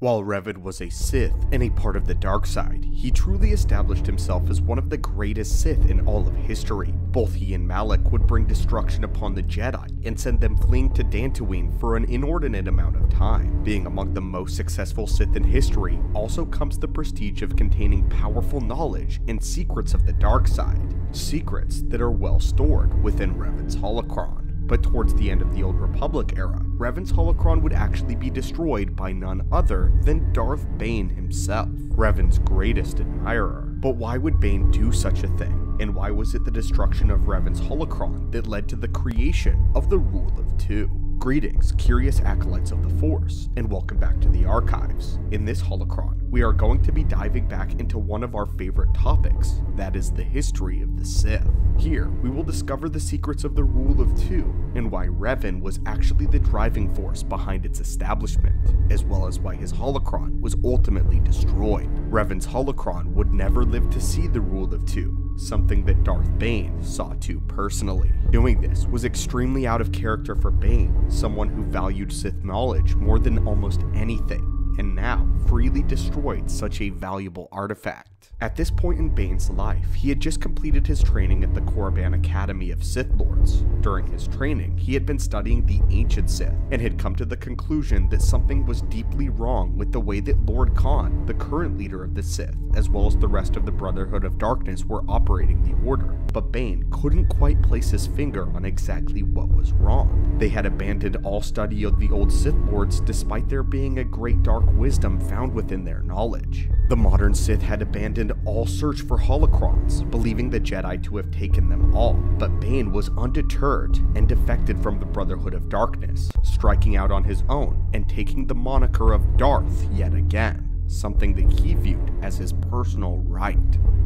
While Revan was a Sith and a part of the dark side, he truly established himself as one of the greatest Sith in all of history. Both he and Malak would bring destruction upon the Jedi and send them fleeing to Dantooine for an inordinate amount of time. Being among the most successful Sith in history also comes the prestige of containing powerful knowledge and secrets of the dark side, secrets that are well stored within Revan's Holocron. But towards the end of the Old Republic era, Revan's Holocron would actually be destroyed by none other than Darth Bane himself, Revan's greatest admirer. But why would Bane do such a thing? And why was it the destruction of Revan's Holocron that led to the creation of the Rule of Two? Greetings, curious acolytes of the Force, and welcome back to the Archives. In this Holocron, we are going to be diving back into one of our favorite topics, that is the history of the Sith. Here, we will discover the secrets of the Rule of Two, and why Revan was actually the driving force behind its establishment, as well as why his Holocron was ultimately destroyed. Revan's Holocron would never live to see the Rule of Two, something that Darth Bane saw to personally. Doing this was extremely out of character for Bane, someone who valued Sith knowledge more than almost anything, and now freely destroyed such a valuable artifact. At this point in Bane's life, he had just completed his training at the Korriban Academy of Sith Lords. During his training, he had been studying the ancient Sith, and had come to the conclusion that something was deeply wrong with the way that Lord Khan, the current leader of the Sith, as well as the rest of the Brotherhood of Darkness, were operating the Order. But Bane couldn't quite place his finger on exactly what was wrong. They had abandoned all study of the old Sith Lords despite there being a great dark wisdom found within their knowledge. The modern Sith had abandoned all search for holocrons, believing the Jedi to have taken them all, but Bane was undeterred and defected from the Brotherhood of Darkness, striking out on his own and taking the moniker of Darth yet again, something that he viewed as his personal right.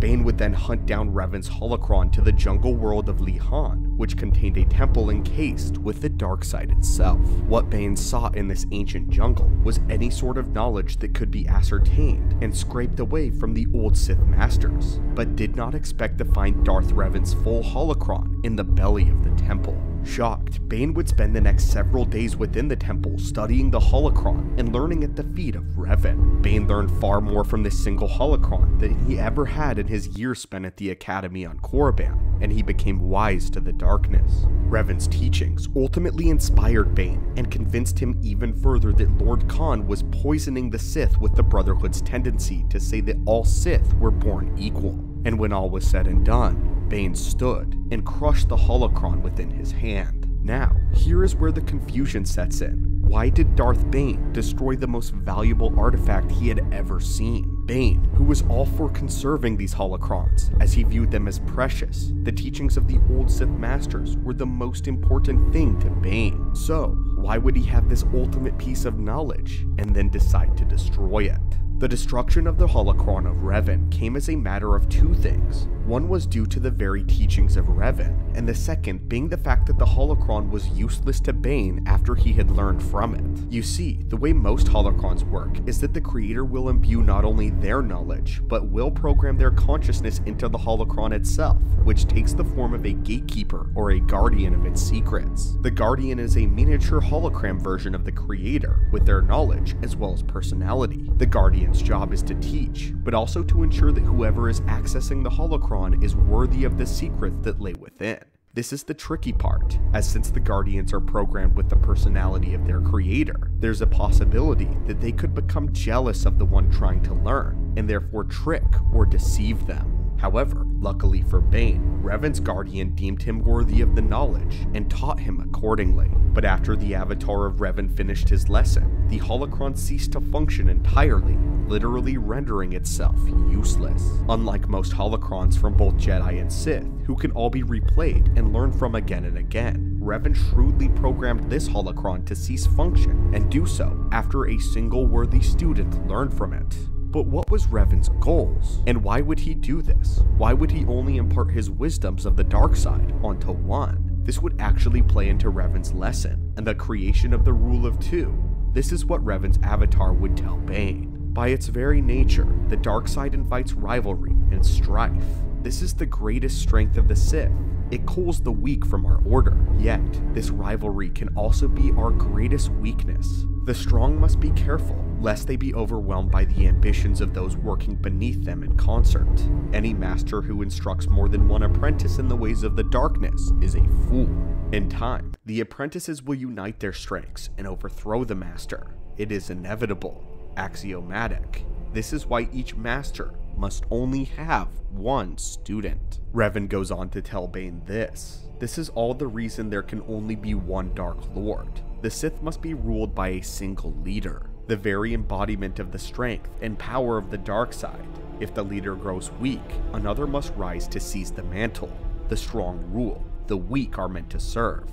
Bane would then hunt down Revan's Holocron to the jungle world of Lianna, which contained a temple encased with the dark side itself. What Bane sought in this ancient jungle was any sort of knowledge that could be ascertained and scraped away from the old Sith masters, but did not expect to find Darth Revan's full Holocron in the belly of the temple. Shocked, Bane would spend the next several days within the temple studying the Holocron and learning at the feet of Revan. Bane learned far more from this single Holocron than he ever had in his years spent at the Academy on Korriban, and he became wise to the darkness. Revan's teachings ultimately inspired Bane and convinced him even further that Lord Khan was poisoning the Sith with the Brotherhood's tendency to say that all Sith were born equal. And when all was said and done, Bane stood and crushed the Holocron within his hand. Now, here is where the confusion sets in. Why did Darth Bane destroy the most valuable artifact he had ever seen? Bane, who was all for conserving these holocrons, as he viewed them as precious, the teachings of the old Sith Masters were the most important thing to Bane. So, why would he have this ultimate piece of knowledge and then decide to destroy it? The destruction of the Holocron of Revan came as a matter of two things. One was due to the very teachings of Revan, and the second being the fact that the Holocron was useless to Bane after he had learned from it. You see, the way most Holocrons work is that the creator will imbue not only their knowledge, but will program their consciousness into the Holocron itself, which takes the form of a gatekeeper or a guardian of its secrets. The guardian is a miniature hologram version of the creator, with their knowledge as well as personality. The guardian's job is to teach, but also to ensure that whoever is accessing the Holocron is worthy of the secret that lay within. This is the tricky part, as since the Guardians are programmed with the personality of their creator, there's a possibility that they could become jealous of the one trying to learn, and therefore trick or deceive them. However, luckily for Bane, Revan's Guardian deemed him worthy of the knowledge and taught him accordingly. But after the avatar of Revan finished his lesson, the Holocron ceased to function entirely, literally rendering itself useless. Unlike most Holocrons from both Jedi and Sith, who can all be replayed and learned from again and again, Revan shrewdly programmed this Holocron to cease function, and do so after a single worthy student learned from it. But what was Revan's goals? And why would he do this? Why would he only impart his wisdoms of the dark side onto one? This would actually play into Revan's lesson and the creation of the Rule of Two. This is what Revan's avatar would tell Bane. By its very nature, the dark side invites rivalry and strife. This is the greatest strength of the Sith. It culls the weak from our order. Yet, this rivalry can also be our greatest weakness. The strong must be careful, lest they be overwhelmed by the ambitions of those working beneath them in concert. Any master who instructs more than one apprentice in the ways of the darkness is a fool. In time, the apprentices will unite their strengths and overthrow the master. It is inevitable, axiomatic. This is why each master must only have one student. Revan goes on to tell Bane this. This is all the reason there can only be one Dark Lord. The Sith must be ruled by a single leader, the very embodiment of the strength and power of the dark side. If the leader grows weak, another must rise to seize the mantle. The strong rule, the weak are meant to serve.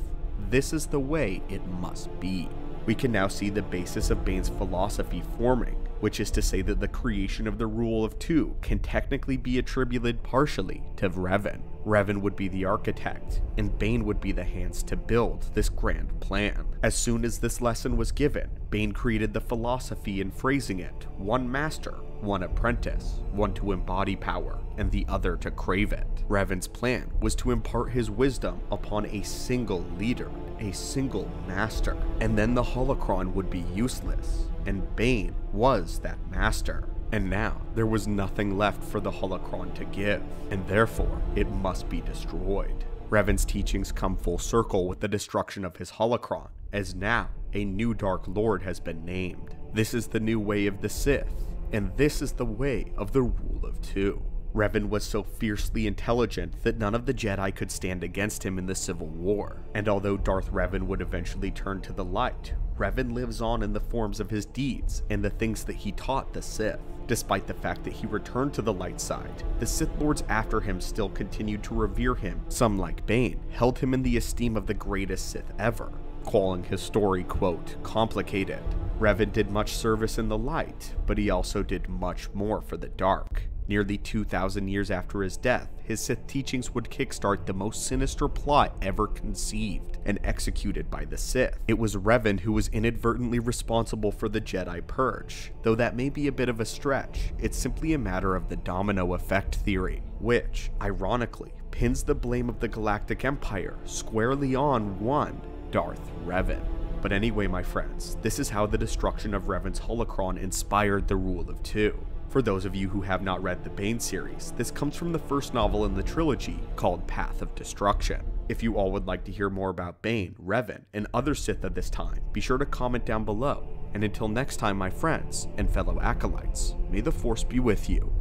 This is the way it must be. We can now see the basis of Bane's philosophy forming, which is to say that the creation of the Rule of Two can technically be attributed partially to Revan. Revan would be the architect, and Bane would be the hands to build this grand plan. As soon as this lesson was given, Bane created the philosophy in phrasing it, one master, one apprentice, one to embody power, and the other to crave it. Revan's plan was to impart his wisdom upon a single leader, a single master, and then the Holocron would be useless, and Bane was that master. And now, there was nothing left for the Holocron to give, and therefore, it must be destroyed. Revan's teachings come full circle with the destruction of his Holocron, as now, a new Dark Lord has been named. This is the new way of the Sith, and this is the way of the Rule of Two. Revan was so fiercely intelligent that none of the Jedi could stand against him in the Civil War, and although Darth Revan would eventually turn to the light, Revan lives on in the forms of his deeds and the things that he taught the Sith. Despite the fact that he returned to the light side, the Sith Lords after him still continued to revere him. Some, like Bane, held him in the esteem of the greatest Sith ever, calling his story, quote, complicated. Revan did much service in the light, but he also did much more for the dark. Nearly 2,000 years after his death, his Sith teachings would kickstart the most sinister plot ever conceived and executed by the Sith. It was Revan who was inadvertently responsible for the Jedi Purge. Though that may be a bit of a stretch, it's simply a matter of the domino effect theory, which, ironically, pins the blame of the Galactic Empire squarely on one Darth Revan. But anyway, my friends, this is how the destruction of Revan's Holocron inspired the Rule of Two. For those of you who have not read the Bane series, this comes from the first novel in the trilogy called Path of Destruction. If you all would like to hear more about Bane, Revan, and other Sith at this time, be sure to comment down below. And until next time, my friends and fellow acolytes, may the Force be with you.